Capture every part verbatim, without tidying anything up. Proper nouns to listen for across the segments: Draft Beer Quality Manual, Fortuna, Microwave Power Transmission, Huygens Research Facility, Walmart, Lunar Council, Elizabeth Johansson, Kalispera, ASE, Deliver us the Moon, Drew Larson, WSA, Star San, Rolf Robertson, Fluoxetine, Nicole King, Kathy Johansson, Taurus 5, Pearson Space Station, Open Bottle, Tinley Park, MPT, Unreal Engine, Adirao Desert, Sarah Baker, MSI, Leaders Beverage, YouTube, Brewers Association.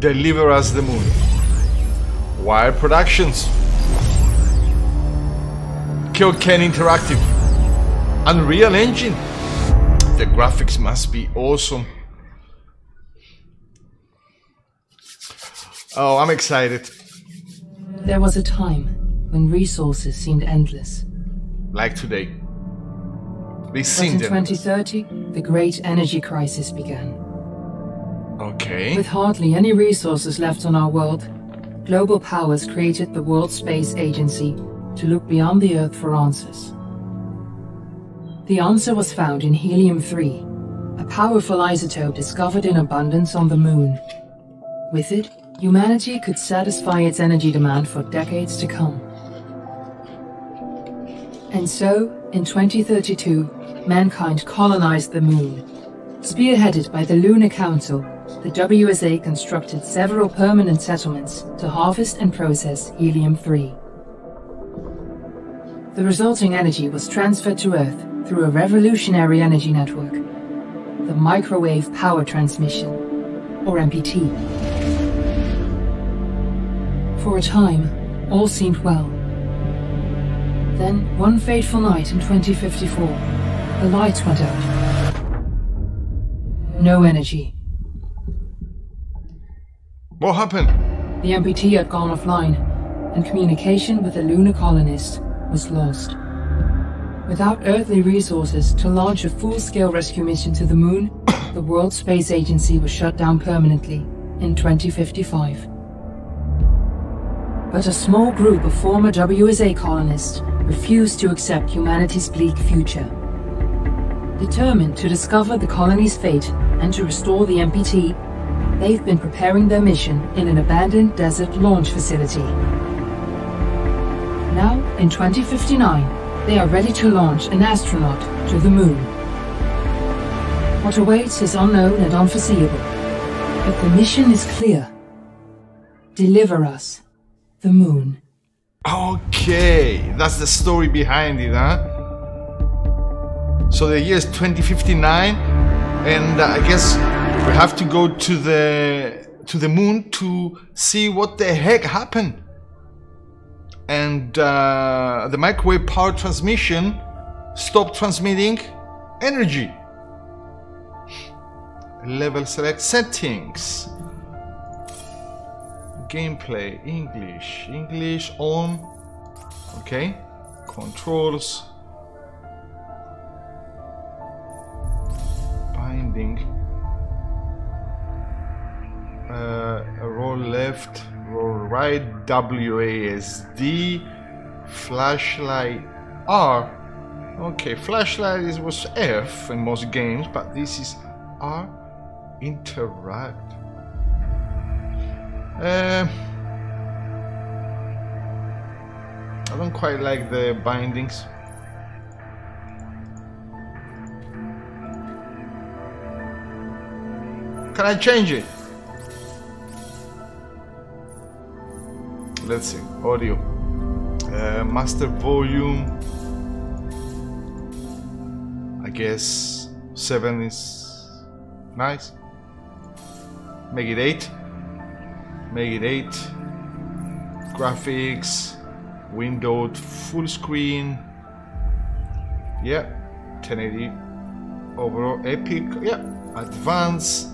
Deliver Us the Moon, Wire Productions, Kill Ken Interactive, Unreal Engine. The graphics must be awesome. Oh, I'm excited. There was a time when resources seemed endless. Like today. We seen them. But in twenty thirty, the great energy crisis began. Okay. With hardly any resources left on our world, global powers created the World Space Agency to look beyond the Earth for answers. The answer was found in helium three, a powerful isotope discovered in abundance on the Moon. With it, humanity could satisfy its energy demand for decades to come. And so, in twenty thirty-two, mankind colonized the Moon. Spearheaded by the Lunar Council, the W S A constructed several permanent settlements to harvest and process helium three. The resulting energy was transferred to Earth through a revolutionary energy network, the Microwave Power Transmission, or M P T. For a time, all seemed well. Then, one fateful night in twenty fifty-four, the lights went out. No energy. What happened? The M P T had gone offline, and communication with the lunar colonists was lost. Without earthly resources to launch a full-scale rescue mission to the Moon, the World Space Agency was shut down permanently in twenty fifty-five. But a small group of former W S A colonists refused to accept humanity's bleak future. Determined to discover the colony's fate and to restore the M P T, they've been preparing their mission in an abandoned desert launch facility. Now, in twenty fifty-nine, they are ready to launch an astronaut to the Moon. What awaits is unknown and unforeseeable, but the mission is clear. Deliver us the Moon. Okay, that's the story behind it, huh? So the year is twenty fifty-nine, and uh, I guess we have to go to the to the Moon to see what the heck happened. And uh, the microwave power transmission stopped transmitting energy. Level select settings. Gameplay, English, English, on, okay, controls, binding, uh, roll left, roll right, W A S D, flashlight, R, okay, flashlight is, was F in most games, but this is R, interact. Uh, I don't quite like the bindings. Can I change it? Let's see. Audio. Uh, master volume. I guess seven is nice. Make it eight. Make it eight. Graphics, windowed, full screen. Yeah, ten eighty overall. Epic. Yeah, advanced.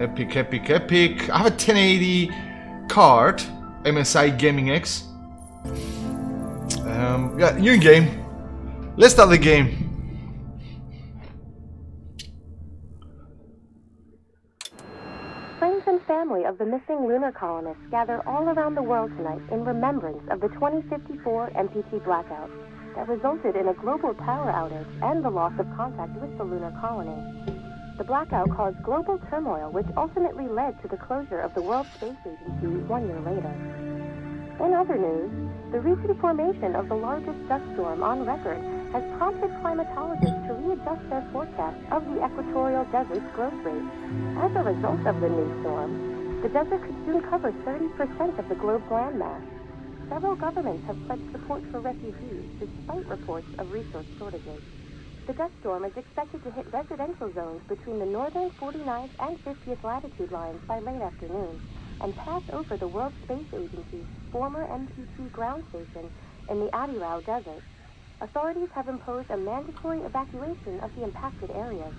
Epic, epic, epic. I have a ten eighty card, M S I Gaming X. Um, yeah, new game. Let's start the game. Family of the missing lunar colonists gather all around the world tonight in remembrance of the twenty fifty-four M P T blackout that resulted in a global power outage and the loss of contact with the lunar colony. The blackout caused global turmoil, which ultimately led to the closure of the World Space Agency one year later. In other news, the recent formation of the largest dust storm on record has prompted climatologists to readjust their forecast of the equatorial desert's growth rate. As a result of the new storm, the desert could soon cover thirty percent of the globe's landmass. Several governments have pledged support for refugees despite reports of resource shortages. The dust storm is expected to hit residential zones between the northern forty-ninth and fiftieth latitude lines by late afternoon, and pass over the World Space Agency's former M P T ground station in the Adirao Desert. Authorities have imposed a mandatory evacuation of the impacted areas.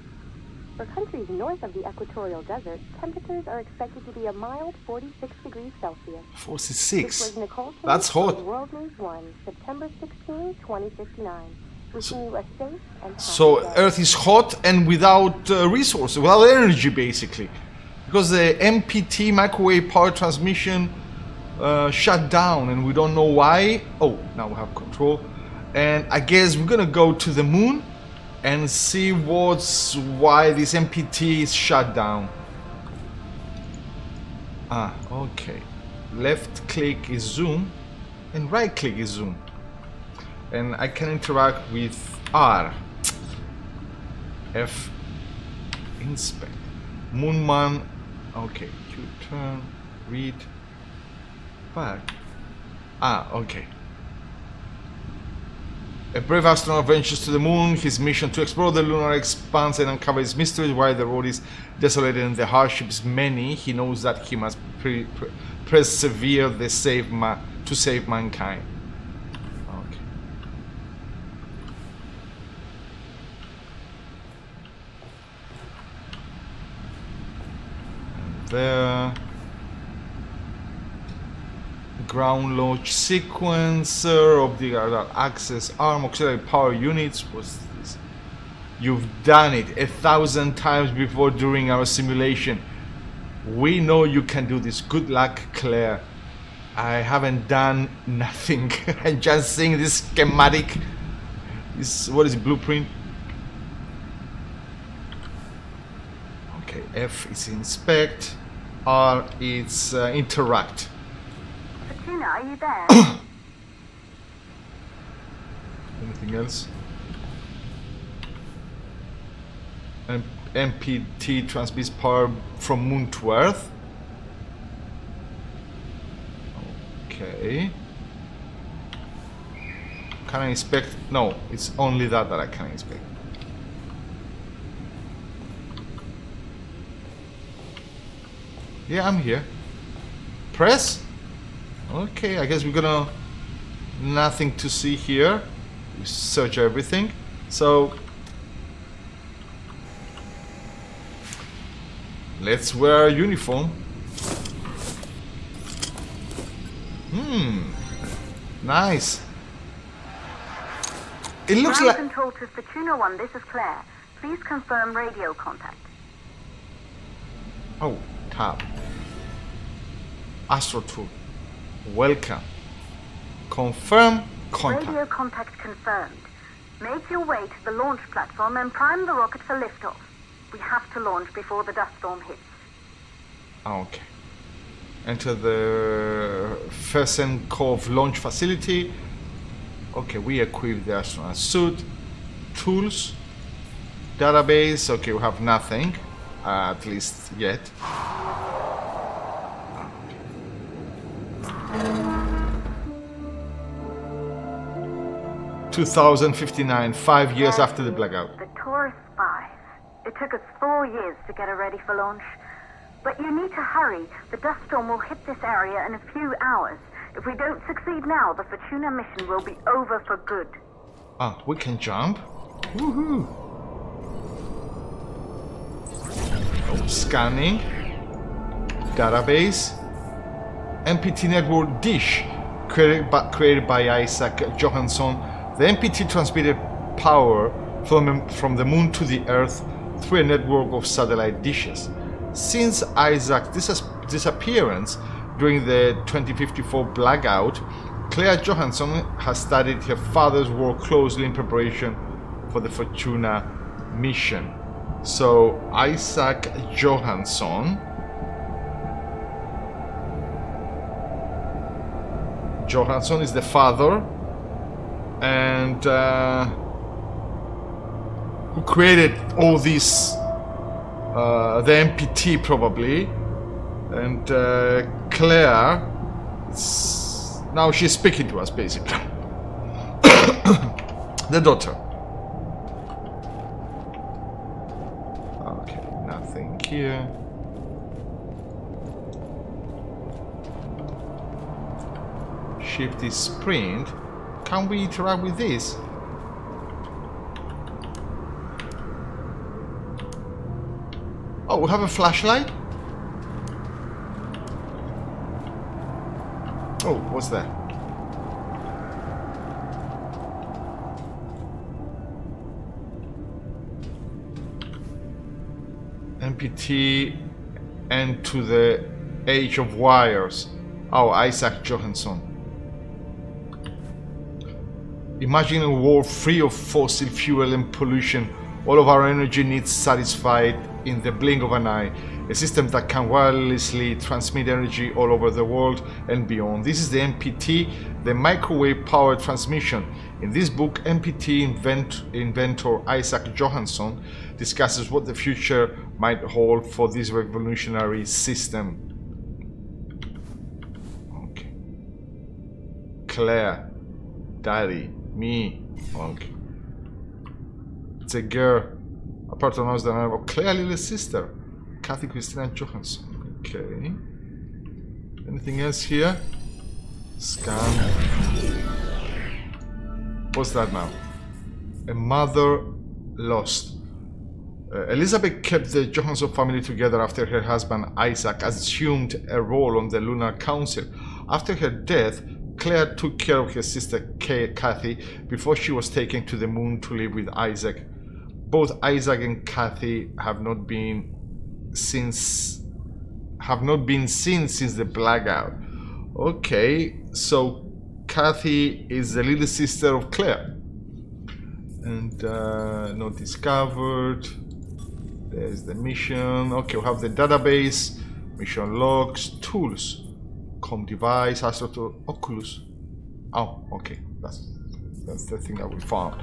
For countries north of the equatorial desert, temperatures are expected to be a mild forty-six degrees Celsius. forty-six? This was Nicole King. That's hot. World News one, September sixteenth, twenty fifty-nine. So, so Earth is hot and without uh, resources, without energy basically, because the M P T microwave power transmission uh, shut down and we don't know why. Oh, now we have control, and I guess we're gonna go to the moon and see what's why this M P T is shut down. Ah, okay. Left click is zoom, and right click is zoom. And I can interact with R. F. Inspect. Moonman. Okay. Q turn. Read. Back. Ah, okay. A brave astronaut ventures to the moon. His mission to explore the lunar expanse and uncover its mysteries. While the road is desolated and the hardships many, he knows that he must pre pre persevere the save ma to save mankind. There. Ground launch sequencer, optical access arm, auxiliary power units. What's this? You've done it a thousand times before during our simulation. We know you can do this. Good luck, Claire. I haven't done nothing. I'm just seeing this schematic. This, what is it, blueprint? Okay, F is inspect. R is uh, interact. Fortuna, are you there? Anything else? M MPT transmits power from moon to Earth. Okay. Can I inspect? No, it's only that that I can inspect. Yeah, I'm here. Press. Okay, I guess we're gonna... Nothing to see here. We search everything. So... Let's wear a uniform. Hmm. Nice. It looks like... Ground control to Fortuna one, this is Claire. Please confirm radio contact. Oh, tab. Astro tool. Welcome. Confirm contact. Radio contact confirmed. Make your way to the launch platform and prime the rocket for liftoff. We have to launch before the dust storm hits. Okay. Enter the Fesenkov launch facility. Okay, we equip the astronaut suit. Tools. Database. Okay, we have nothing. Uh, at least yet. two thousand fifty-nine, five years after the blackout. The Taurus five. It took us four years to get her ready for launch. But you need to hurry. The dust storm will hit this area in a few hours. If we don't succeed now, the Fortuna mission will be over for good. Ah, we can jump? Woohoo! Oh, scanning. Database. M P T network dish, created by, created by Isaac Johansson. The M P T transmitted power from, from the moon to the Earth through a network of satellite dishes. Since Isaac's dis disappearance during the twenty fifty-four blackout, Claire Johansson has studied her father's work closely in preparation for the Fortuna mission. So Isaac Johansson Johansson is the father, and uh, who created all this, uh, the M P T probably, and uh, Claire, it's, now she's speaking to us basically, the daughter. Okay, nothing here. ship is spring. Can we interact with this? Oh, we have a flashlight? Oh, what's that? M P T and to the age of wires. Oh, Isaac Johansson. Imagine a world free of fossil fuel and pollution. All of our energy needs satisfied in the blink of an eye. A system that can wirelessly transmit energy all over the world and beyond. This is the M P T, the Microwave Power Transmission. In this book, M P T invent, inventor Isaac Johansson discusses what the future might hold for this revolutionary system. Okay. Claire, Daddy, me. Okay. It's a girl. Apart from us, the name of Claire, little sister. Kathy Christina Johansson. Okay. Anything else here? Scan. What's that now? A mother lost. Uh, Elizabeth kept the Johansson family together after her husband Isaac assumed a role on the Lunar Council. After her death, Claire took care of her sister Kay, Kathy before she was taken to the moon to live with Isaac. Both Isaac and Kathy have not been since have not been seen since the blackout. Okay, so Kathy is the little sister of Claire. And uh, not discovered. There's the mission. Okay, we have the database, mission logs, tools, com device, astro to Oculus. Oh, okay, that's that's the thing that we found.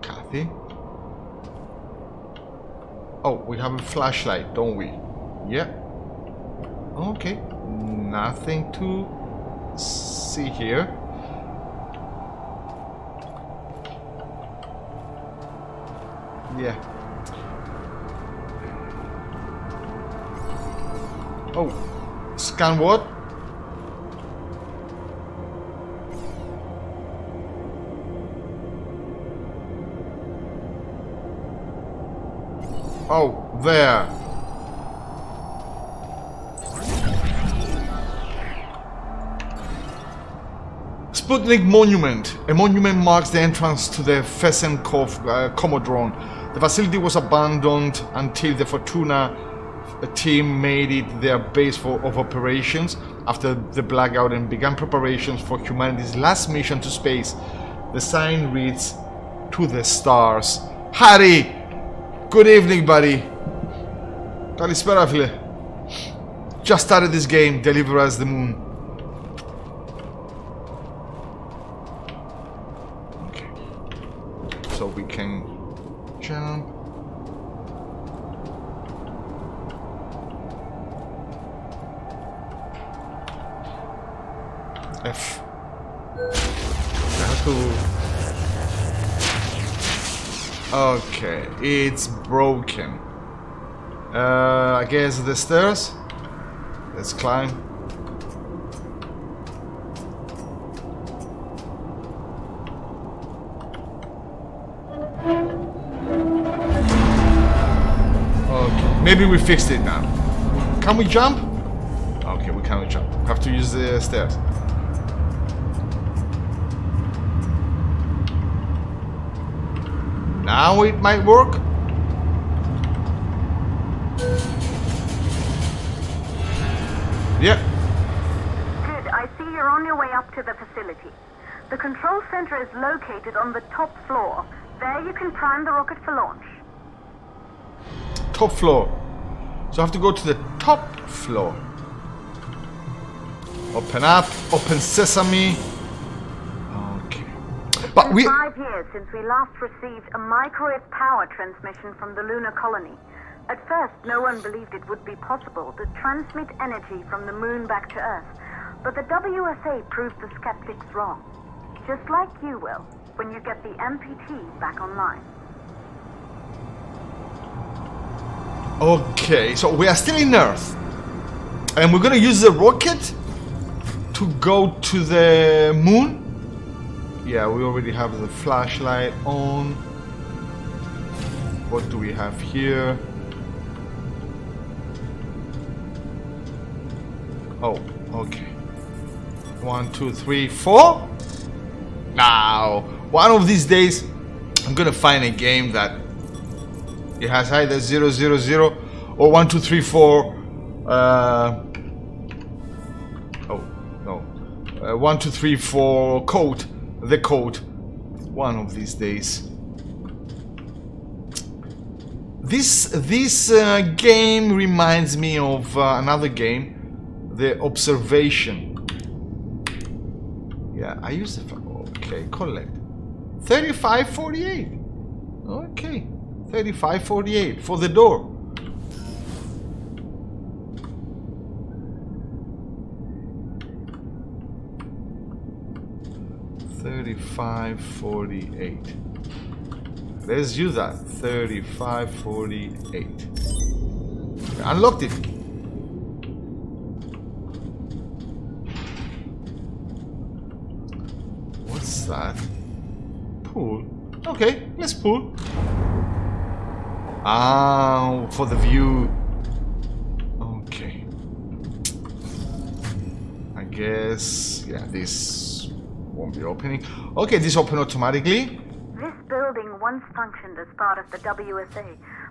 Kathy. Oh, we have a flashlight, don't we? Yeah. Okay. Nothing to see here. Yeah. Oh. Scan what? Oh, there. Sputnik Monument. A monument marks the entrance to the Fesenkov uh, Commodrome. The facility was abandoned until the Fortuna team made it their base for, of operations after the blackout and began preparations for humanity's last mission to space. The sign reads, "To the stars." Harry! Good evening, buddy. Kalispera, file. Just started this game, Deliver Us the Moon. Okay. So we can jump. F. I have to... Okay, it's broken. Uh, I guess the stairs. Let's climb. Okay, maybe we fixed it now. Can we jump? Okay, we cannot jump. We have to use the stairs. Now it might work. Yeah. Good, I see you're on your way up to the facility. The control center is located on the top floor. There you can prime the rocket for launch. Top floor. So I have to go to the top floor. Open up, open sesame. But it's we... five years since we last received a microwave power transmission from the lunar colony. At first, no one believed it would be possible to transmit energy from the moon back to Earth. But the W S A proved the skeptics wrong. Just like you will, when you get the M P T back online. Okay, so we are still in Earth. And we're gonna use the rocket to go to the moon. Yeah, we already have the flashlight on. What do we have here? Oh, okay. One, two, three, four. Now, one of these days, I'm gonna find a game that it has either zero, zero, zero, or one, two, three, four. Uh, oh no, uh, one, two, three, four. Code, the code. One of these days. This this uh, game reminds me of uh, another game. The observation. Yeah, I use the. Okay, collect. thirty-five forty-eight. Okay, thirty-five forty-eight for the door. thirty-five forty-eight. Let's use that. thirty-five forty-eight. Unlocked it. That pool. Okay, let's pull. Ah, for the view. Okay. I guess yeah, this won't be opening. Okay, this opened automatically. This building once functioned as part of the W S A,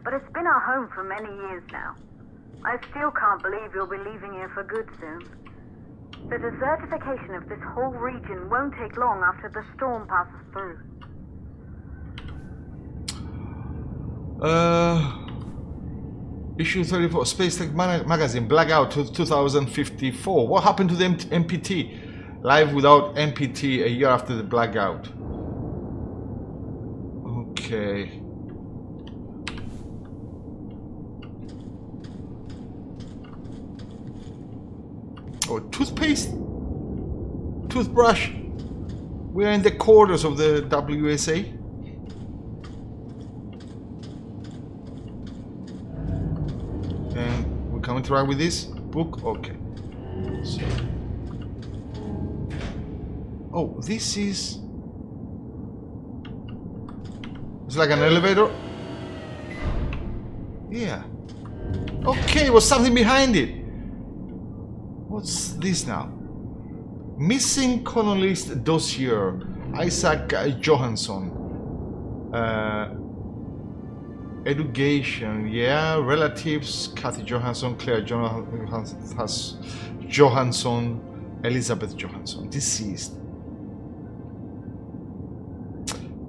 but it's been our home for many years now. I still can't believe you'll be leaving here for good soon. The desertification of this whole region won't take long after the storm passes through. Uh, issue thirty-four, Space Tech Magazine, Blackout two thousand fifty-four. What happened to the M P T? Live without M P T a year after the blackout. Okay. Oh, toothpaste? Toothbrush? We are in the quarters of the W S A. And we can interact with this book? Okay. So. Oh, this is... It's like an elevator? Yeah. Okay, was something behind it. What's this now? Missing colonist dossier, Isaac Johansson. Uh, education, yeah. Relatives, Kathy Johansson, Claire Johansson, Elizabeth Johansson. Deceased.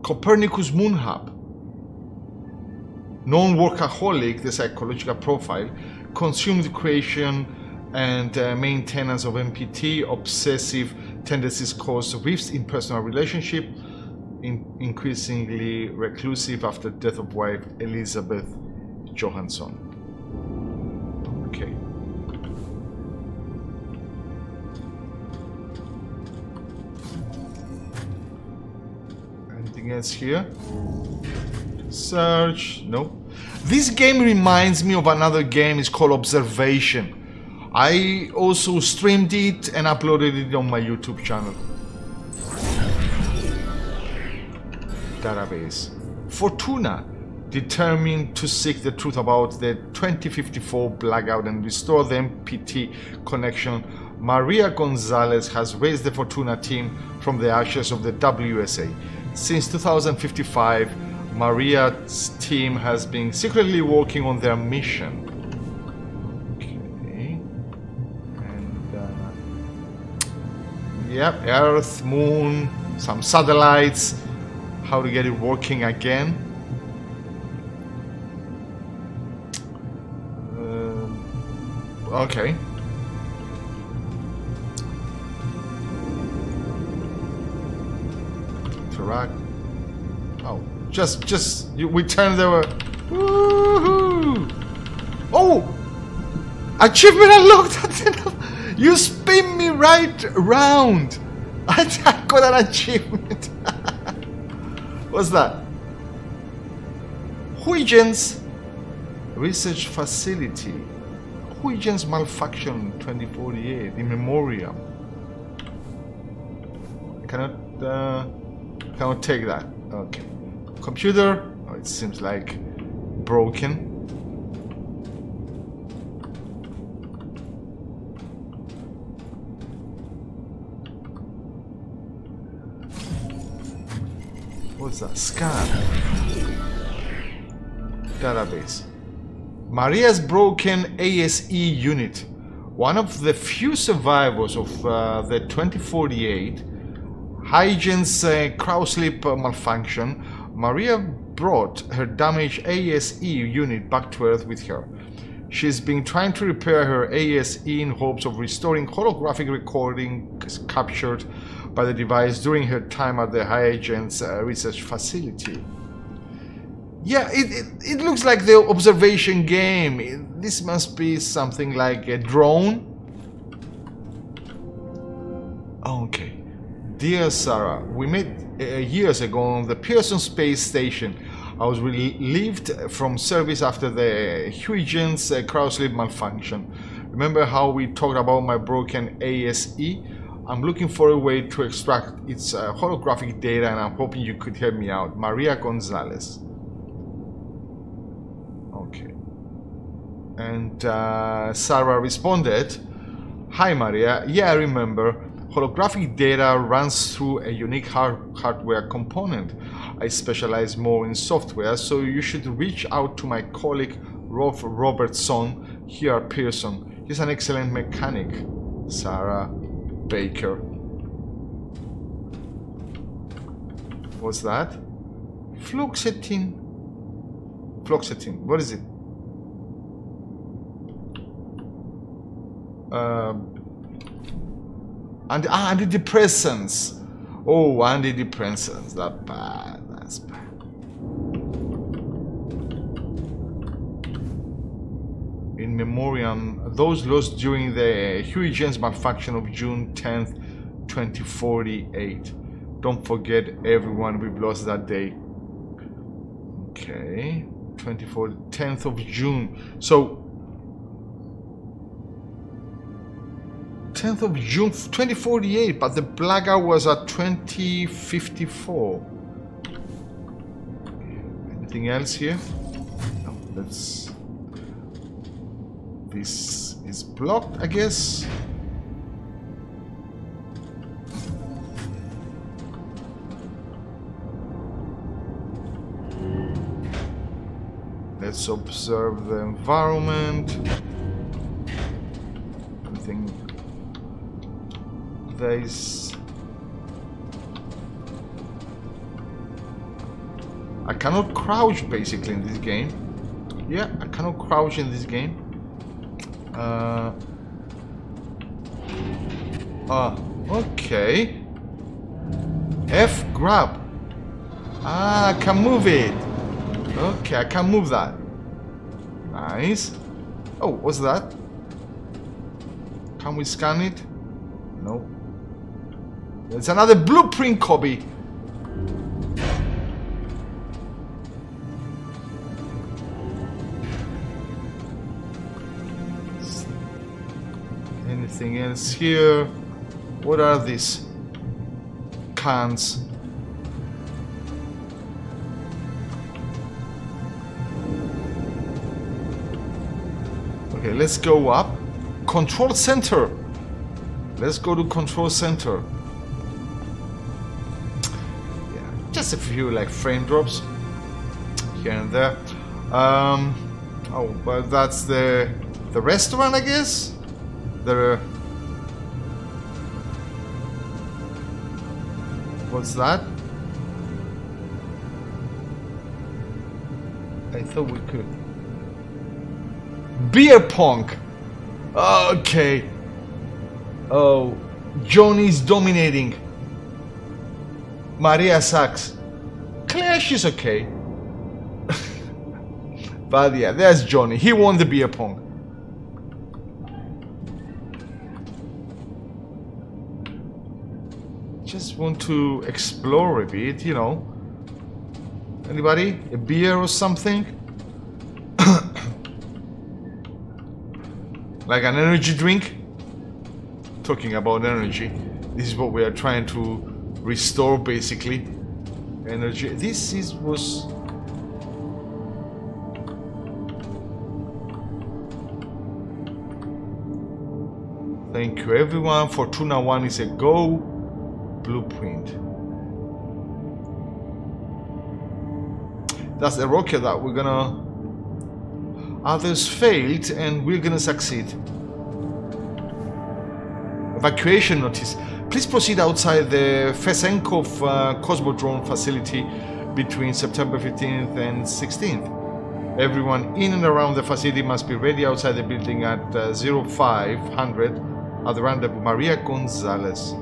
Copernicus Moonhab. Non-workaholic, the psychological profile. Consumed creation and uh, maintenance of M P T, obsessive tendencies cause rifts in personal relationship, in increasingly reclusive after death of wife Elizabeth Johansson. Okay. Anything else here? Search, no. This game reminds me of another game, it's called Observation. I also streamed it and uploaded it on my YouTube channel. Database. Fortuna, determined to seek the truth about the twenty fifty-four blackout and restore the M P T connection, Maria Gonzalez has raised the Fortuna team from the ashes of the W S A. Since two thousand fifty-five, Maria's team has been secretly working on their mission. Yep, Earth, Moon, some satellites, how to get it working again. Uh, okay. Interact. Oh, just, just, you, we turn the... Woohoo! Oh! Achievement unlocked! You spin me right round! I got an achievement! What's that? Huygens Research Facility. Huygens malfunction twenty forty-eight in memoriam. I cannot uh, cannot take that. Okay. Computer. Oh, it seems like broken. What's that? Scan. Database. Maria's broken A S E unit. One of the few survivors of uh, the twenty forty-eight Huygens uh, cryosleep malfunction, Maria brought her damaged A S E unit back to Earth with her. She's been trying to repair her A S E in hopes of restoring holographic recordings captured by the device during her time at the Huygens uh, Research Facility. Yeah, it, it, it looks like the observation game. It, this must be something like a drone. Okay. Dear Sarah, we met uh, years ago on the Pearson Space Station. I was relieved from service after the Huygens uh, cryosleep malfunction. Remember how we talked about my broken A S E? I'm looking for a way to extract its uh, holographic data, and I'm hoping you could help me out. Maria Gonzalez. Okay. And uh, Sarah responded, "Hi Maria, yeah I remember. Holographic data runs through a unique hard hardware component. I specialize more in software, so you should reach out to my colleague Rolf Robertson here at Pearson. He's an excellent mechanic." Sarah Baker. What's that? Fluoxetine. Fluoxetine. What is it? Uh, and ah, antidepressants. Oh, antidepressants. That's bad. That's bad. In memoriam, those lost during the Huygens malfunction of June tenth, twenty forty-eight. Don't forget everyone we've lost that day. Okay, tenth of June. So, tenth of June, twenty forty-eight, but the blackout was at twenty fifty-four. Anything else here? No, let's... This is blocked, I guess. Let's observe the environment. I think there is... I cannot crouch basically in this game. Yeah, I cannot crouch in this game. Uh, uh, okay. F, grab. Ah, I can move it. Okay, I can move that. Nice. Oh, what's that? Can we scan it? No. There's another blueprint copy. Anything else here? What are these cans? Okay, let's go up. Control center. Let's go to control center. Yeah, just a few like frame drops here and there. Um, oh, but that's the the restaurant, I guess. There. What's that? I thought we could. Beer pong. Okay. Oh, Johnny's dominating. Maria sucks. Claire, she's okay. But yeah, there's Johnny. He won the beer pong. Just want to explore a bit, you know. Anybody? A beer or something? like an energy drink. Talking about energy, this is what we are trying to restore, basically. Energy. This is was. Thank you, everyone. Fortuna one is a go. Blueprint. That's the rocket that we're gonna. Others failed, and we're gonna succeed. Evacuation notice. Please proceed outside the Fesenkov uh, Cosmodrome facility between September fifteenth and sixteenth. Everyone in and around the facility must be ready outside the building at uh, zero five hundred at the rendezvous Maria Gonzalez.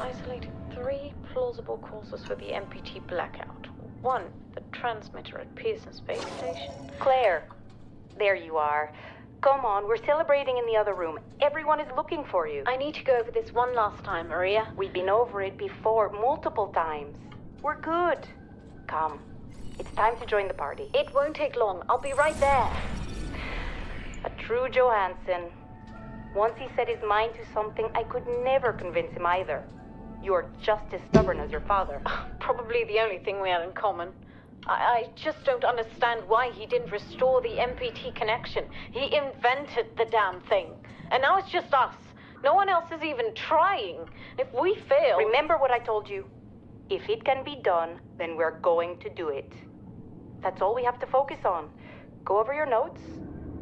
Isolate three plausible causes for the M P T blackout. One, the transmitter at Pearson Space Station. Claire, there you are. Come on, we're celebrating in the other room. Everyone is looking for you. I need to go over this one last time, Maria. We've been over it before, multiple times. We're good. Come, it's time to join the party. It won't take long. I'll be right there. A true Johansson. Once he set his mind to something, I could never convince him either. You're just as stubborn as your father. Probably the only thing we had in common. I, I just don't understand why he didn't restore the M P T connection. He invented the damn thing. And now it's just us. No one else is even trying. If we fail... Remember what I told you. If it can be done, then we're going to do it. That's all we have to focus on. Go over your notes.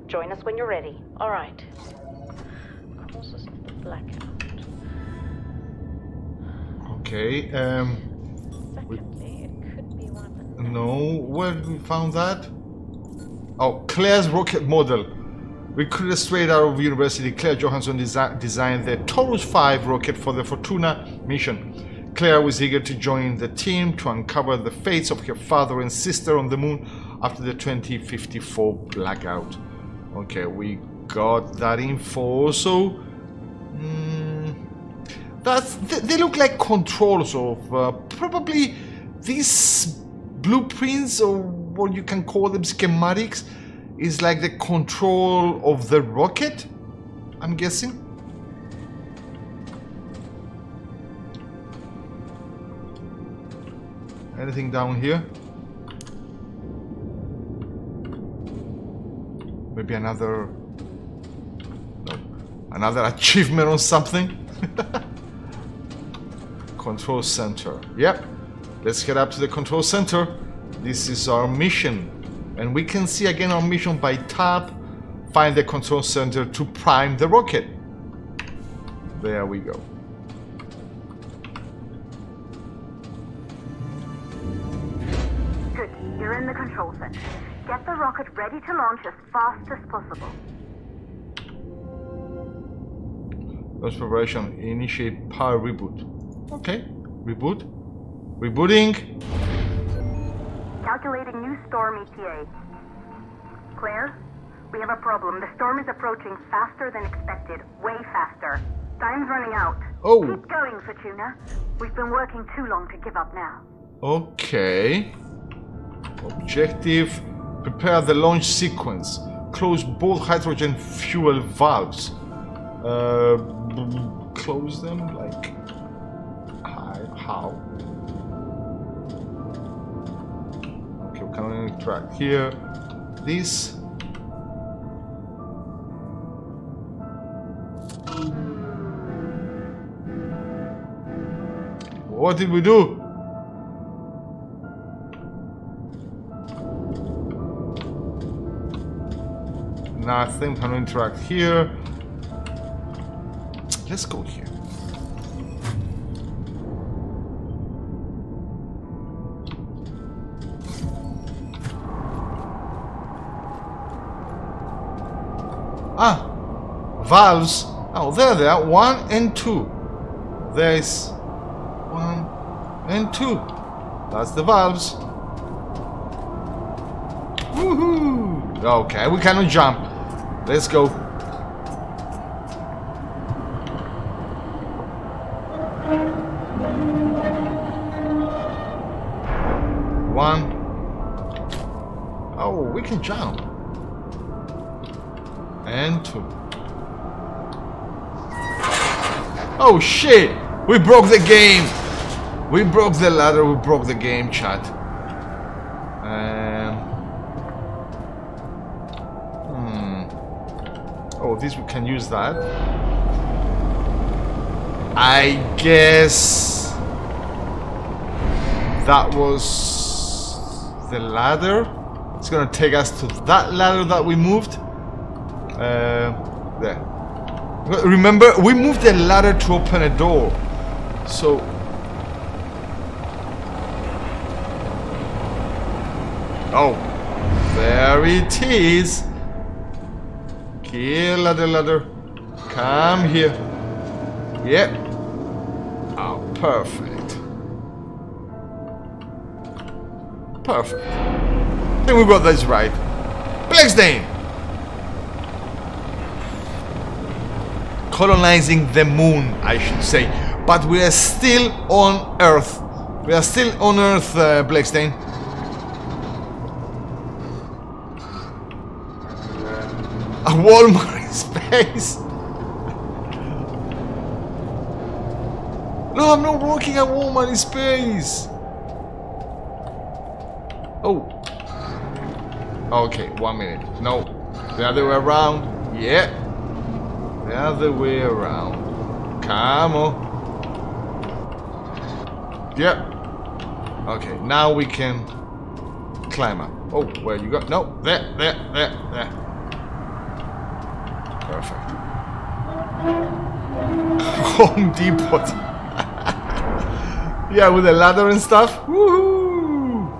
Join us when you're ready. All right. Causes of the blackout. Okay, um... Secondly, it could be one of the... No, where did we found that? Oh, Claire's rocket model. Recruited straight out of university, Claire Johansson desi designed the Taurus five rocket for the Fortuna mission. Claire was eager to join the team to uncover the fates of her father and sister on the moon after the twenty fifty-four blackout. Okay, we got that info also. Mm. That's, they look like controls of uh, probably these blueprints, or what you can call them, schematics, is like the control of the rocket, I'm guessing. Anything down here? Maybe another, no, another achievement or something. Control center. Yep. Let's head up to the control center. This is our mission. And we can see again our mission by tab. Find the control center to prime the rocket. There we go. Good. You're in the control center. Get the rocket ready to launch as fast as possible. Launch preparation. Initiate power reboot. Okay, reboot. Rebooting. Calculating new storm E T A. Claire, we have a problem. The storm is approaching faster than expected. Way faster. Time's running out. Oh. Keep going, Fortuna. We've been working too long to give up now. Okay. Objective. Prepare the launch sequence. Close both hydrogen fuel valves. Uh, close them like... How? Okay, we can only track here. This. What did we do? Nothing. Can we interact here? Let's go here. Ah, valves. Oh, there they are. One and two. There's one and two. That's the valves. Woohoo! Okay, we cannot jump. Let's go. freaking jump. And two. Oh shit! We broke the game! We broke the ladder, we broke the game, chat. Um, hmm. Oh, this we can use that. I guess that was the ladder. It's gonna take us to that ladder that we moved. Uh, there. Remember, we moved the ladder to open a door. So. Oh, there it is. Kill ladder, ladder. Come here. Yep. Oh, perfect. Perfect. I think we got this right. Blackstein! Colonizing the moon, I should say. But we are still on Earth. We are still on Earth, uh, Blackstein. A Walmart in space. No, I'm not working at Walmart in space. Oh. Okay, one minute. No. The other way around. Yeah. The other way around. Come on. Yeah. Okay, now we can climb up. Oh, where you go? No. There, there, there, there. Perfect. Home Depot. Yeah, with the ladder and stuff. Woohoo!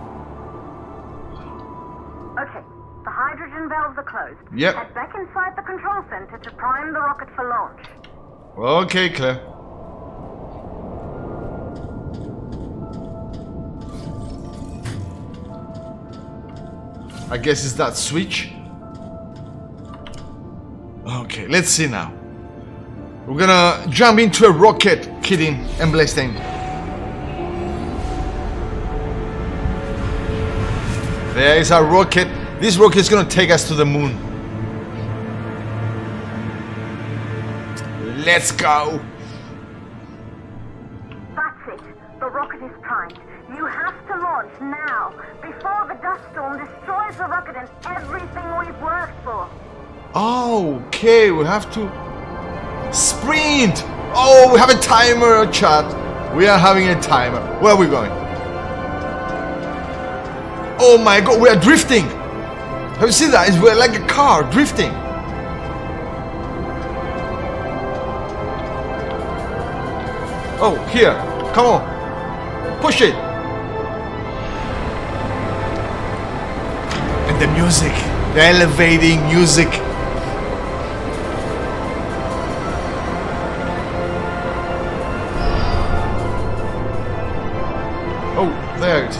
Okay, the hydrogen valves are closed. Yep. Head back inside the control center to prime the rocket for launch. Okay, Claire. I guess it's that switch. Okay, let's see now. We're gonna jump into a rocket, kidding, and Blackstein. There is our rocket. This rocket is gonna take us to the moon. Let's go. That's it. The rocket is primed. You have to launch now, before the dust storm destroys the rocket and everything we've worked for. Okay, we have to sprint. Oh, we have a timer, chat. We are having a timer. Where are we going? Oh my god, we are drifting. Have you seen that? It's, we're like a car drifting. Oh, here. Come on. Push it. And the music. The elevating music. Oh, there it is.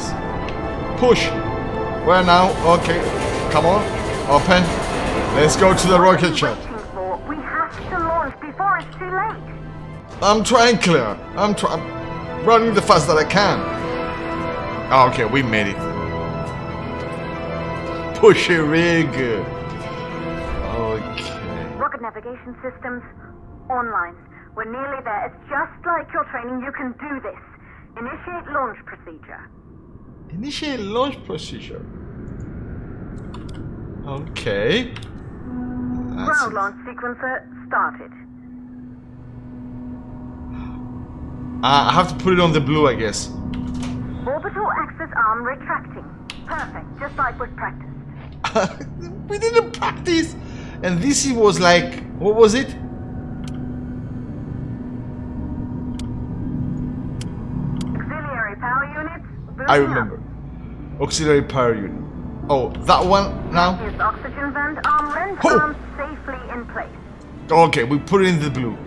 Push. Where now? Okay. Come on. Open. Let's go to the rocket ship. We have to launch before it's too late. I'm trying, Claire. I'm trying. Running the fast that I can. Oh, okay, we made it. Push it really good. Okay. Rocket navigation systems online. We're nearly there. It's just like your training. You can do this. Initiate launch procedure. Initiate launch procedure. Okay. Ground launch sequencer started. Uh, I have to put it on the blue, I guess. Orbital access arm retracting. Perfect, just like we practiced. We didn't practice! And this was like, what was it? Auxiliary power units. I remember. Auxiliary power unit. Oh, that one now? His oxygen vent arm lens oh. arm safely in place. Okay, we put it in the blue.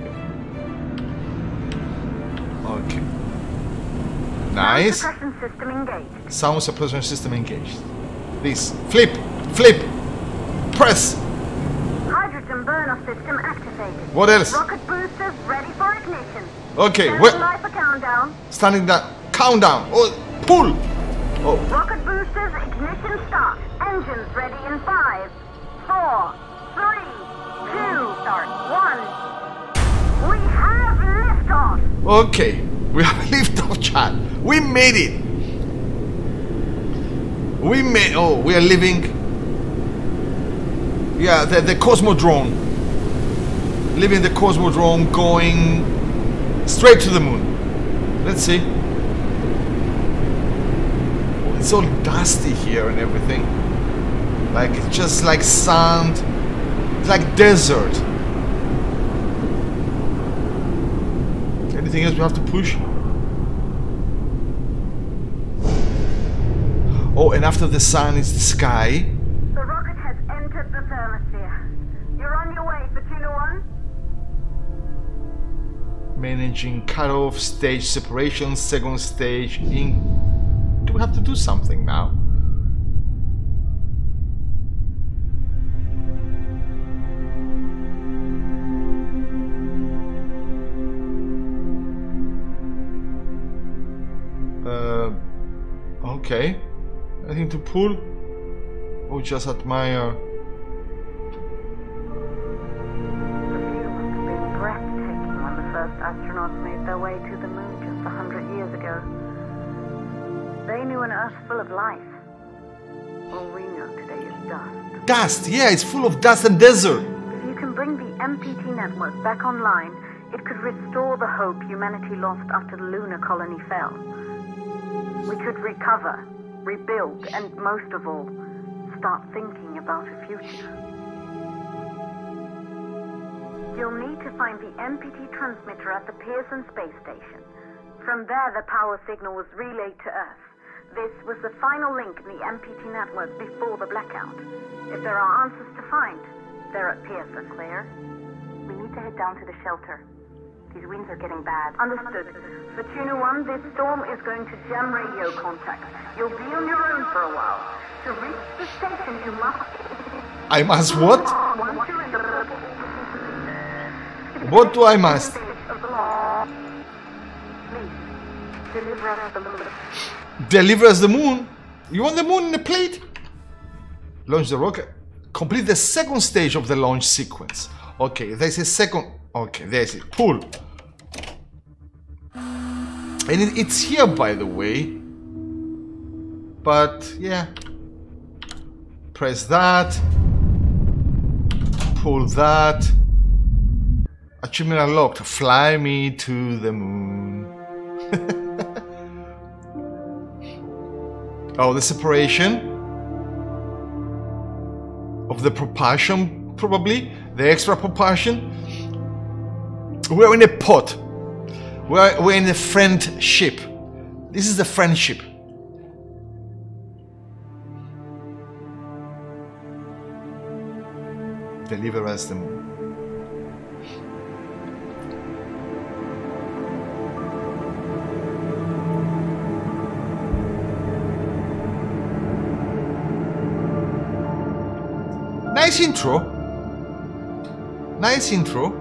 Okay. Nice. Sound suppression system engaged. Sound suppression system engaged. This. Flip. Flip. Press. Hydrogen burn-off system activated. What else? Rocket boosters ready for ignition. Okay, where? Countdown. Standing down. Countdown. Oh. Pull! Oh. Rocket boosters ignition start. engines ready in five, four, three, two, sorry, one. We have liftoff! Okay, we have liftoff, chat. We made it! We made... Oh, we are leaving... Yeah, the, the Cosmodrome. Leaving the Cosmodrome, going straight to the moon. Let's see. It's all dusty here and everything. Like, it's just like sand. It's like desert. Anything else we have to push? Oh, and after the sun is the sky. The rocket has entered the thermosphere. You're on your way, Fortuna one. Managing cutoff, stage separation, second stage in... Do we have to do something now? Uh, okay. Anything to pull? Or just admire? The view must have been breathtaking when the first astronauts made their way to the moon just a hundred years ago. They knew an Earth full of life. All we know today is dust. Dust, yeah, it's full of dust and desert. If you can bring the M P T network back online, it could restore the hope humanity lost after the lunar colony fell. We could recover, rebuild, and most of all, start thinking about a future. You'll need to find the M P T transmitter at the Pearson Space Station. From there, the power signal was relayed to Earth. This was the final link in the M P T network before the blackout. If there are answers to find, they're at Pearson, Claire. We need to head down to the shelter. These winds are getting bad. Understood. Fortuna one, this storm is going to jam radio contacts. You'll be on your own for a while. To reach the station, you must... I must what? What do I must? Deliver us the moon. Deliver us the moon? You want the moon in a plate? Launch the rocket. Complete the second stage of the launch sequence. Okay, there's a second... Okay, there's it. Pull. And it, it's here, by the way. But, yeah. Press that. Pull that. Achievement unlocked. Fly me to the moon. Oh, the separation of the propulsion, probably. The extra propulsion. We're in a pod. We're, we're in a friendship. This is the friendship. Deliver us the moon. Nice intro. Nice intro.